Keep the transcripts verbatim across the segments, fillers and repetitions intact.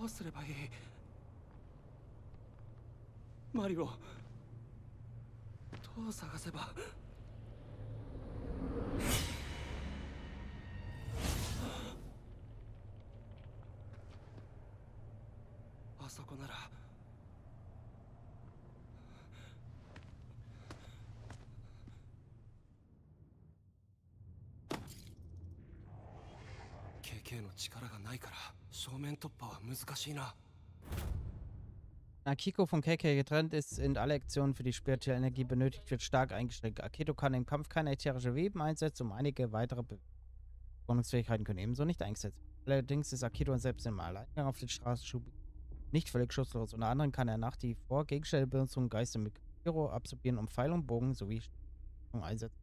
どうすればいい。マリをどう探せば。あそこなら。ケーケー の力がないから正面突破は難しいな。Akiko von K K getrennt ist, in alle Aktionen, für die spirituelle Energie benötigt wird, stark eingeschränkt. Akito kann im Kampf keine ätherische Weben einsetzen, um einige weitere Bewegungsfähigkeiten können ebenso nicht eingesetzt werden. Allerdings ist Akito selbst im Alleingang auf den Straßenschub nicht völlig schutzlos. Unter anderem kann er nach wie vor Gegenstände benutzen, Geister mit Kiro absorbieren, um Pfeil und Bogen sowie Stärkung einsetzen.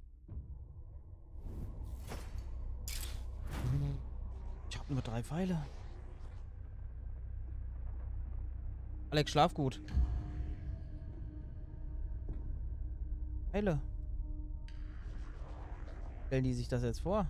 Ich habe nur drei Pfeile. Alex, schlaf gut. Heile. Stellen die sich das jetzt vor?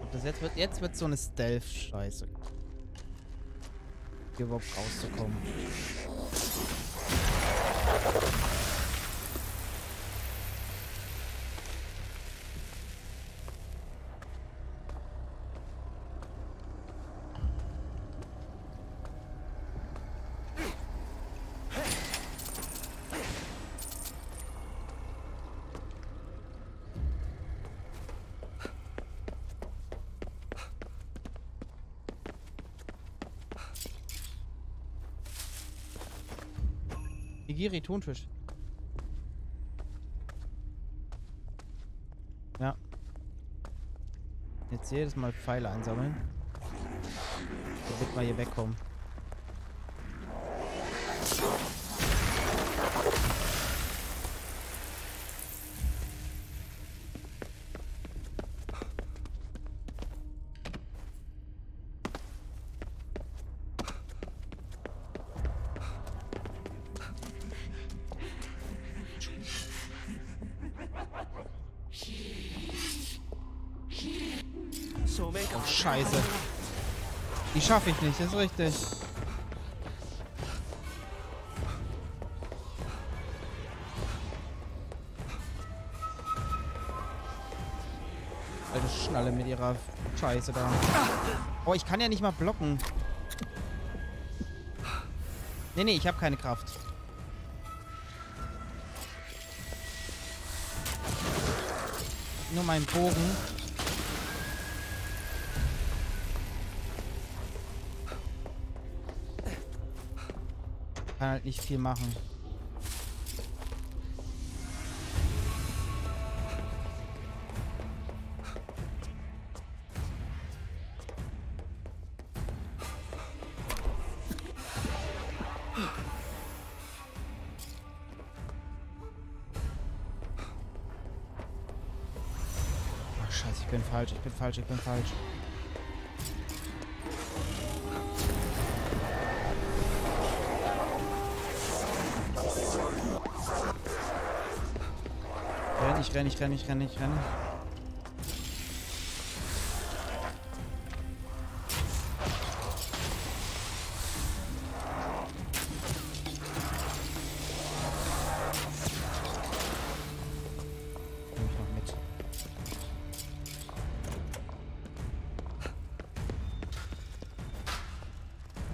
Ob das jetzt wird, jetzt wird so eine Stealth-Scheiße. Hier überhaupt rauszukommen. Giri, Tontisch. Ja. Jetzt jedes Mal Pfeile einsammeln. Damit wir hier wegkommen. Scheiße. Die schaffe ich nicht, ist richtig. Alte Schnalle mit ihrer Scheiße da. Oh, ich kann ja nicht mal blocken. Nee, nee, ich habe keine Kraft. Nur meinen Bogen. Kann halt nicht viel machen. Oh, Scheiße, ich bin falsch, ich bin falsch, ich bin falsch. Ich renne, ich renne, ich renne, ich renne. Komm ich noch mit.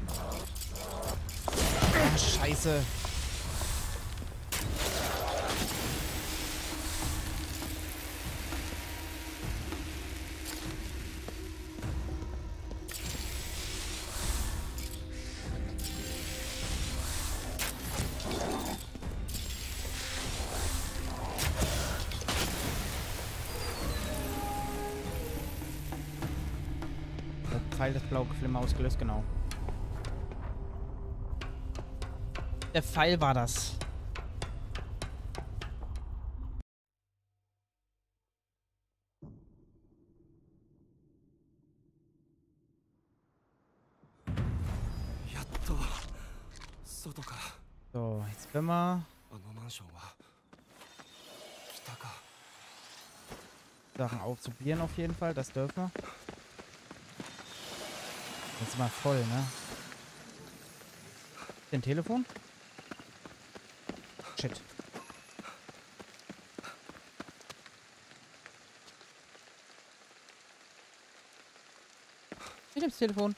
Ah, Scheiße. Pfeil des blauen Flimmer ausgelöst, genau. Der Pfeil war das. Ja, doch. So doch. So, jetzt können wir... Sachen aufzuprobieren auf jeden Fall, das dürfen wir. Jetzt mal voll, ne? Den Telefon? Shit. Ich nehme das Telefon.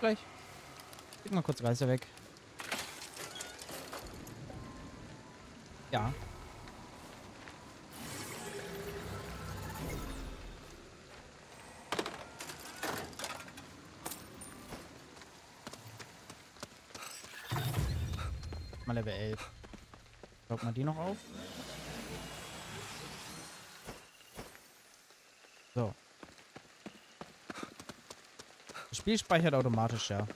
Gleich. Leg mal kurz Reißer weg. Ja. Mal Level elf. Glaubt man die noch auf? So. Das Spiel speichert automatisch, ja.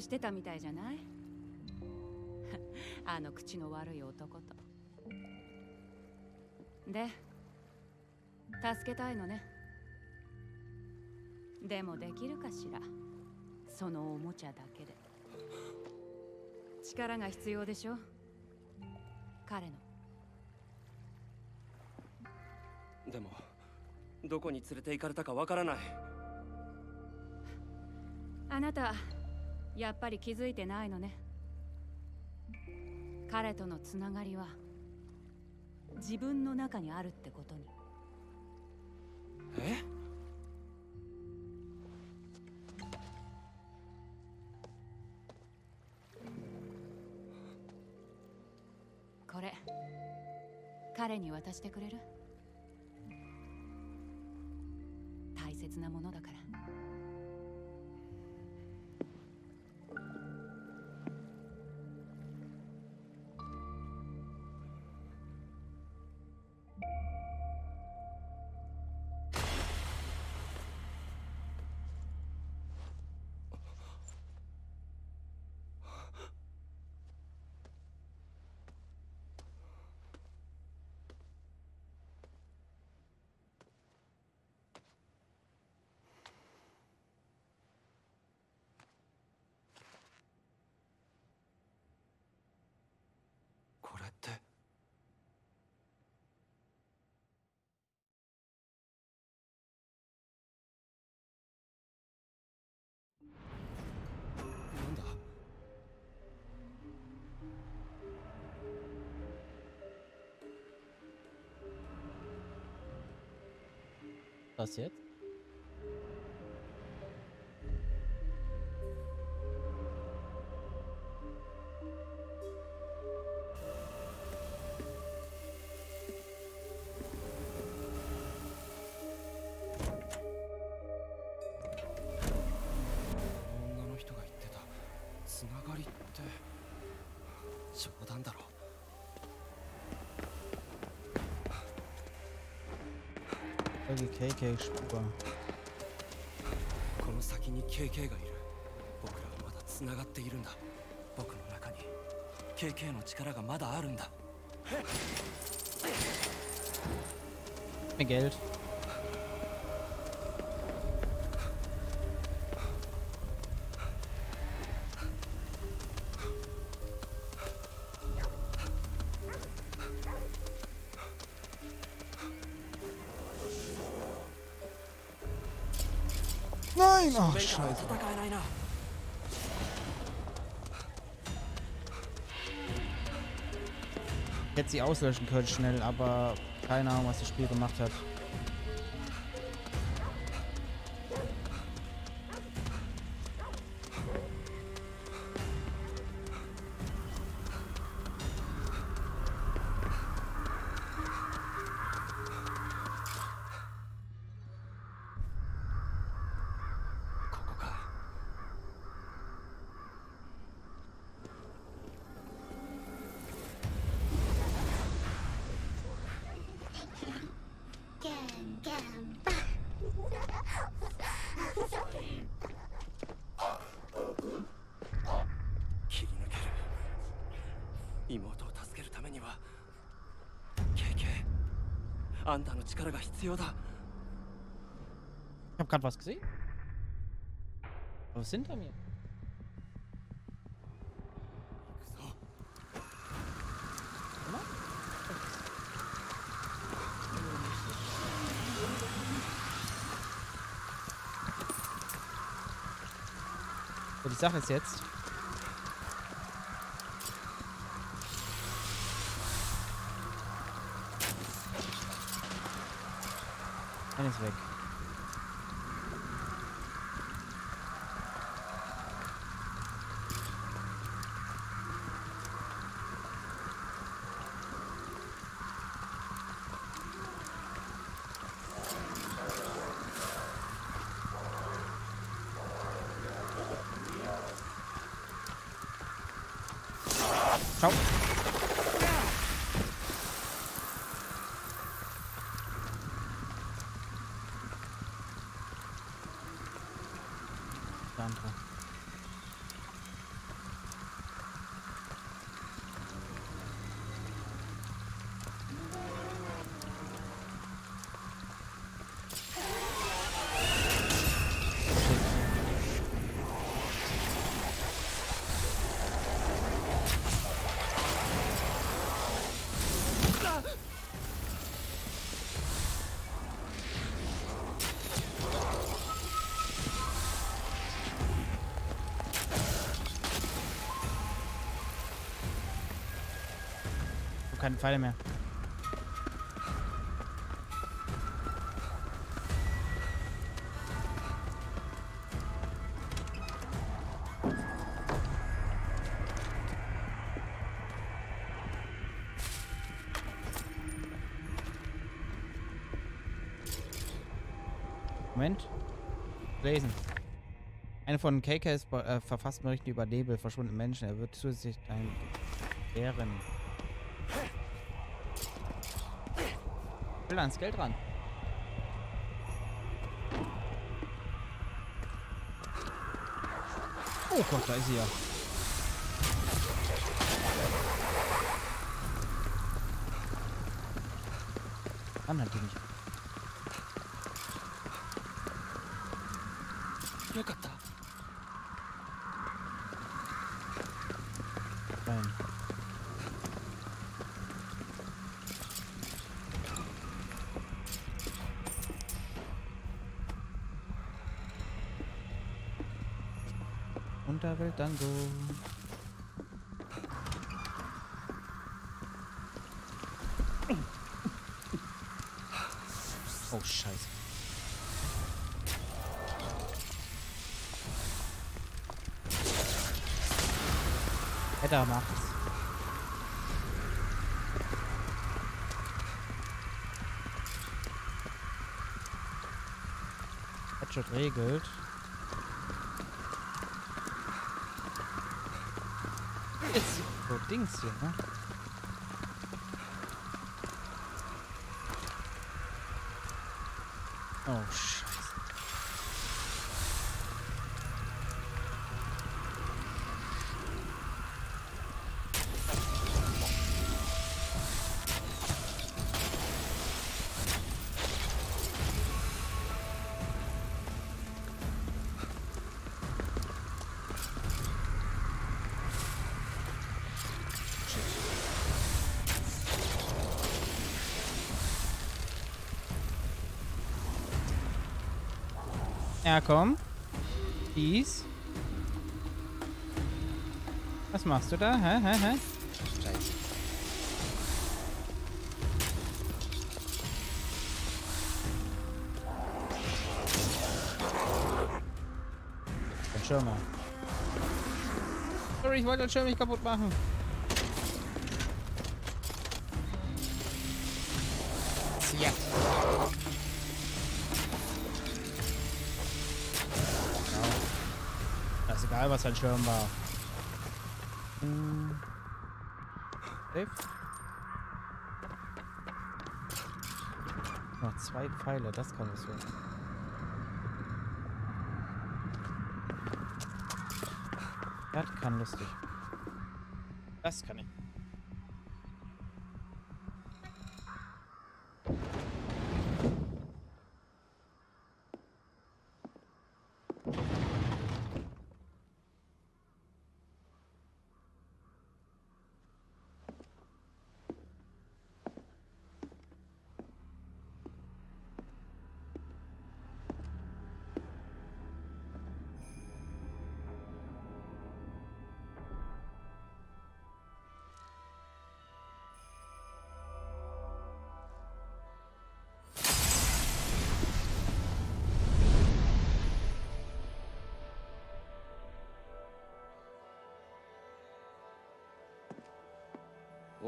してたみたいじゃない？あの口の悪い男と。で、助けたいのね。でもできるかしら。そのおもちゃだけで。力が必要でしょ。彼の。でも、どこに連れて行かれたかわからない。あなた。やっぱり気づいてないのね。彼とのつながりは自分の中にあるってことに。え？これ彼に渡してくれる？大切なものだから。Was jetzt? K K Spur. K K がいる。僕らはまだ繋がっているんだ。僕の中に K K の力がまだあるんだ。Mehr Geld. Nein, ach scheiße. Ich hätte sie auslöschen können schnell, aber keine Ahnung, was das Spiel gemacht hat. Ich hab grad was gesehen. Was sind hinter mir? So, die Sache ist jetzt. Ist weg. Ciao. Keine Pfeile mehr. Moment. Lesen. Eine von K K ist äh, verfassten Berichten über Nebel, verschwundene Menschen. Er wird zusätzlich ein Bären. Ans Geld ran. Oh Gott, da ist sie ja. Mann, hat die nicht. Nein. Unterwelt dann so. Oh Scheiße. Edda macht's. Hatchet regelt. Dings hier, ne? Oh, Scheiße. Ja, komm. Dies. Was machst du da? Hä? Hä? Hä? Scheiße. Den Schirmer. Sorry, ich wollte den Schirm nicht kaputt machen. Ja. Das ist egal, was ein Schirm war. Safe. Noch zwei Pfeile, das kann es werden. Das kann lustig. Das kann ich.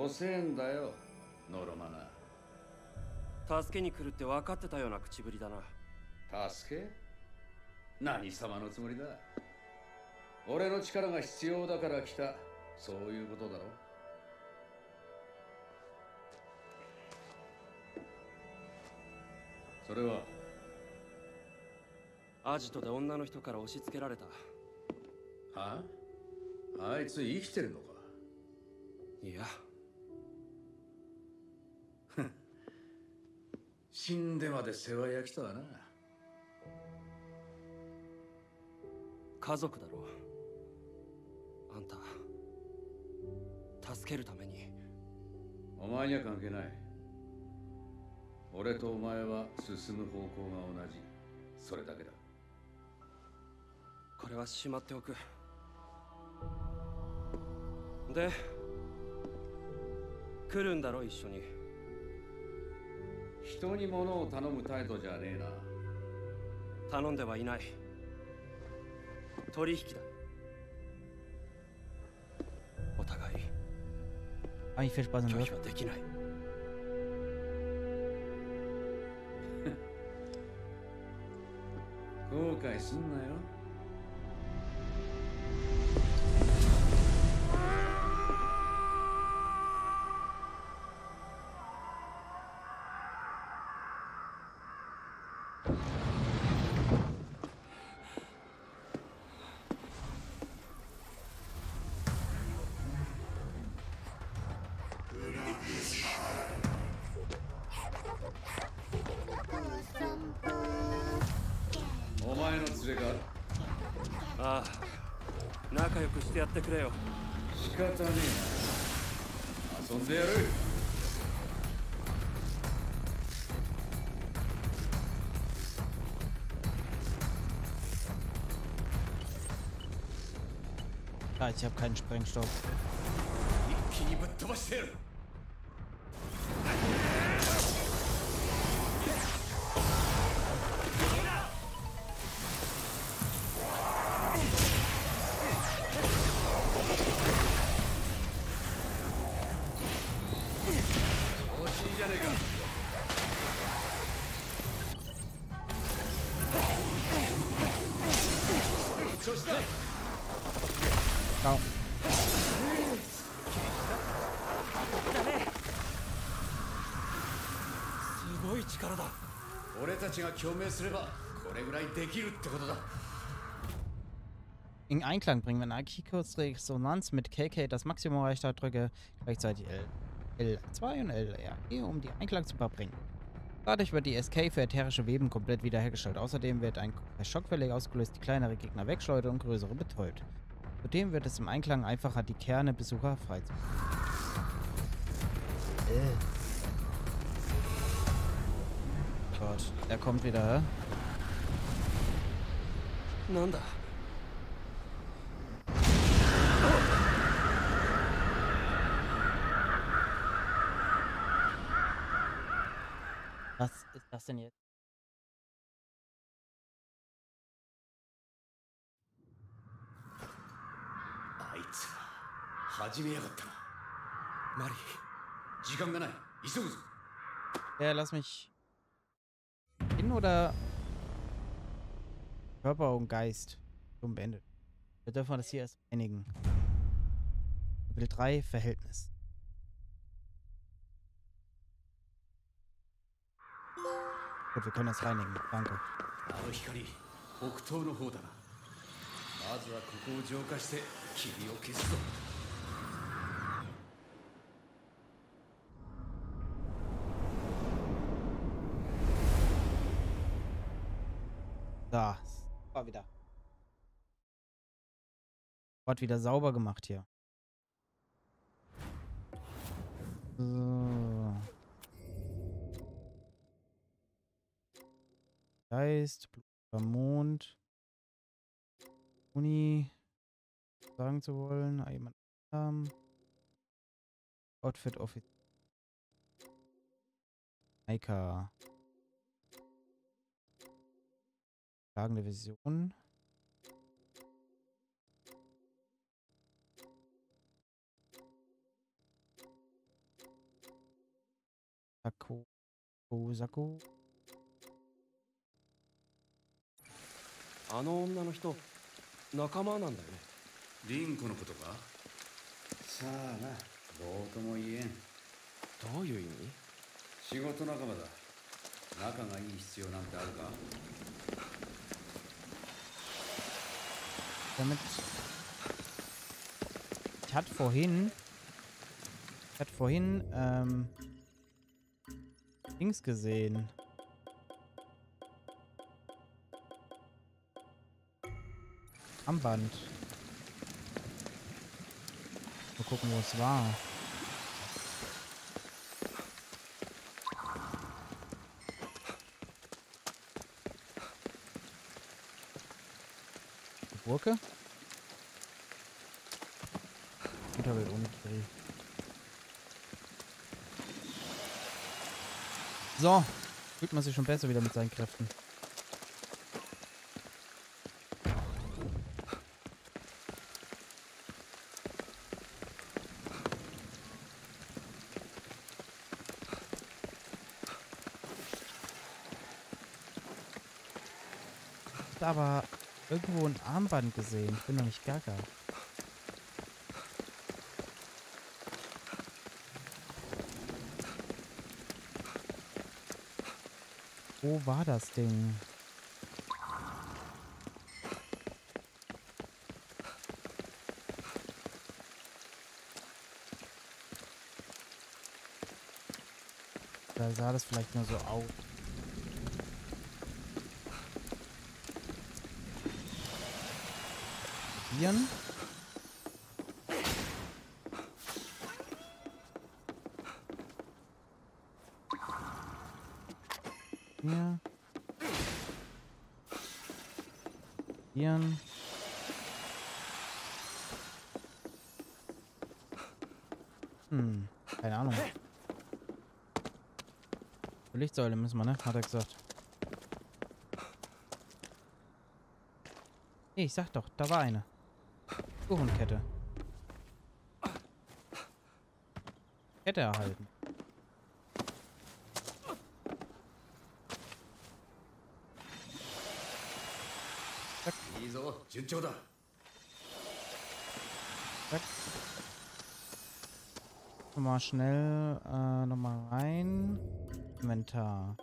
five thousand円だよ、ノロマナ。助けに来るって分かってたような口ぶりだな。助け？何様のつもりだ。俺の力が必要だから来た、そういうことだろ。それはアジトで女の人から押し付けられた。はあ？あいつ生きてるのか？いや。死んでまで世話焼きとはな。家族だろう。あんた助けるために。お前には関係ない。俺とお前は進む方向が同じ。それだけだ。これはしまっておく。で、来るんだろう一緒に。人に物を頼む態度じゃねえな。頼んではいない。取引だ。お互い拒否はできない。後悔すんなよ。やってくれよ。仕方ねえな。遊んでやる。Ah, ich habe keinen Sprengstoff. In Einklang bringen, wenn Akikos Resonanz mit K K das Maximum erreicht hat, drücke gleichzeitig L, L zwei und L R E, um die Einklang zu verbringen. Dadurch wird die S K für ätherische Weben komplett wiederhergestellt. Außerdem wird ein Schockwelle ausgelöst, die kleinere Gegner wegschleudert und größere betäubt. Zudem wird es im Einklang einfacher, die Kerne Besucher freizumachen. Äh. Er kommt wieder, hä? なんだ。Was ist das denn jetzt? Ja, lass mich hin oder Körper und Geist zum Beendet. Wir dürfen das hier erst einigen. Kapitel drei, Verhältnis. Gut, wir können das reinigen. Danke. Da, war wieder. Hat wieder sauber gemacht hier. So. Geist, Blut, Mond, Uni, sagen zu wollen, jemand haben. Outfit Office. Maika. Schlagende Vision. Saku. Uusaku. あの女の人、仲間なんだよね。リンコのことか？さあな、どうとも言えん。どういう意味？仕事仲間だ。仲がいい必要なんてあるか？Damit ich hatte vorhin, ich hatte vorhin ähm, Dings gesehen. Am Band. Mal gucken, wo es war. Die Burke? Unterwelt ohne Dreh. So, fühlt man sich schon besser wieder mit seinen Kräften. Aber irgendwo ein Armband gesehen. Ich bin noch nicht gaga. Wo war das Ding? Da sah das vielleicht nur so aus. Hier. Hier. Hm, keine Ahnung. Die Lichtsäule müssen wir, ne? Hat er gesagt. Nee, ich sag doch, da war eine. Uhrenkette. Kette erhalten. Zack. Zack. Nochmal schnell äh, nochmal rein. Inventar.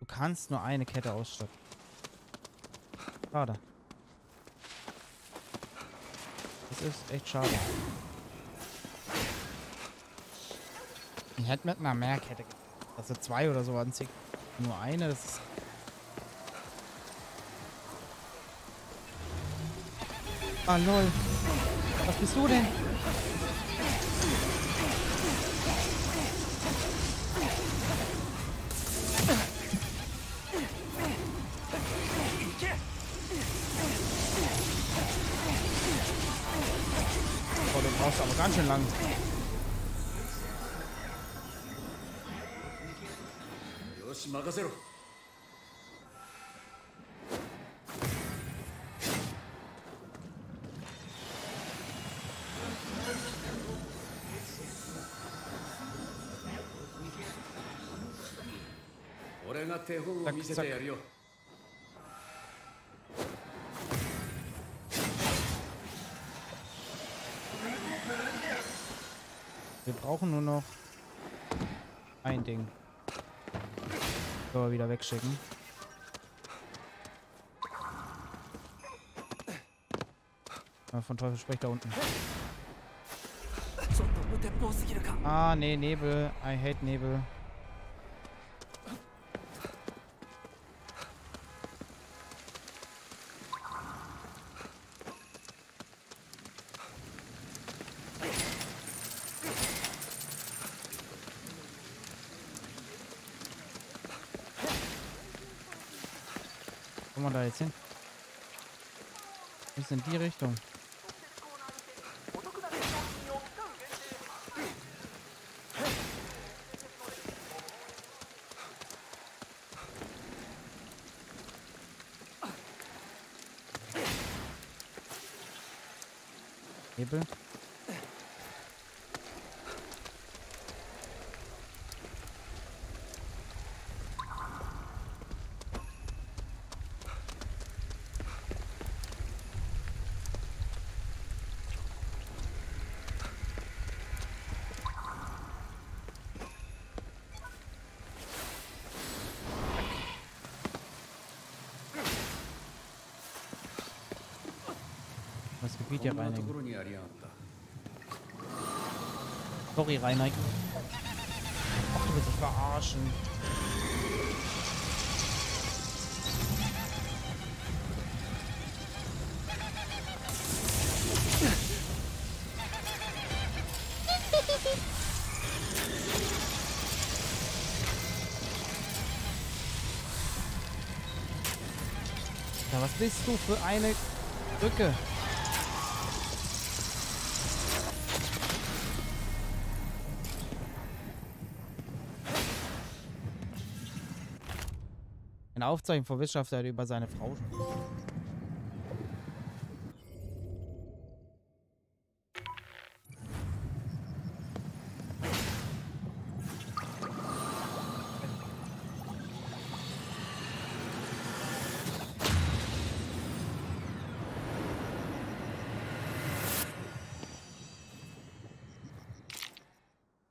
Du kannst nur eine Kette ausstatten. Schade. Das ist echt schade. Ich hätte mit einer mehr Kette gemacht. Also zwei oder so anzieht. Nur eine, das ist. Ah lol. Was bist du denn? ganz schön lang. Zack, zack. Wir brauchen nur noch ein Ding. So, wieder wegschicken. Ah, von Teufel spricht da unten. Ah, nee, Nebel. I hate Nebel. Da jetzt hin? Ist in die Richtung. Hebel. Gebiet ja reinigen. Sorry, reinigen. Ach, du willst dich verarschen. Ja, was bist du für eine Brücke? Aufzeichen vor Wissenschaftler über seine Frau.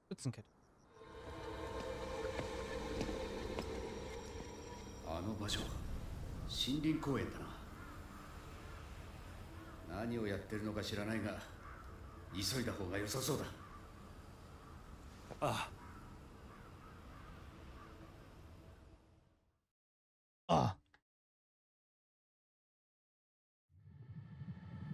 Schützenkette. Ah,